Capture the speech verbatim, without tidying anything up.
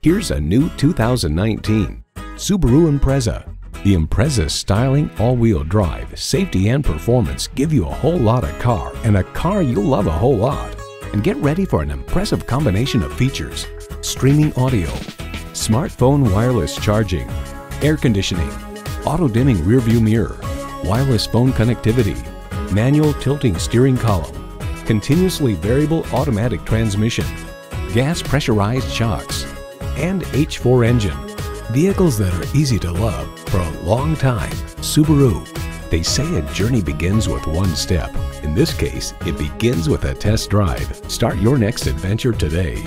Here's a new two thousand nineteen Subaru Impreza. The Impreza's styling, all-wheel drive, safety and performance give you a whole lot of car, and a car you'll love a whole lot. And get ready for an impressive combination of features: streaming audio, smartphone wireless charging, air conditioning, auto-dimming rearview mirror, wireless phone connectivity, manual tilting steering column, continuously variable automatic transmission, gas pressurized shocks, and H four engine. Vehicles that are easy to love for a long time. Subaru. They say a journey begins with one step. In this case, it begins with a test drive. Start your next adventure today.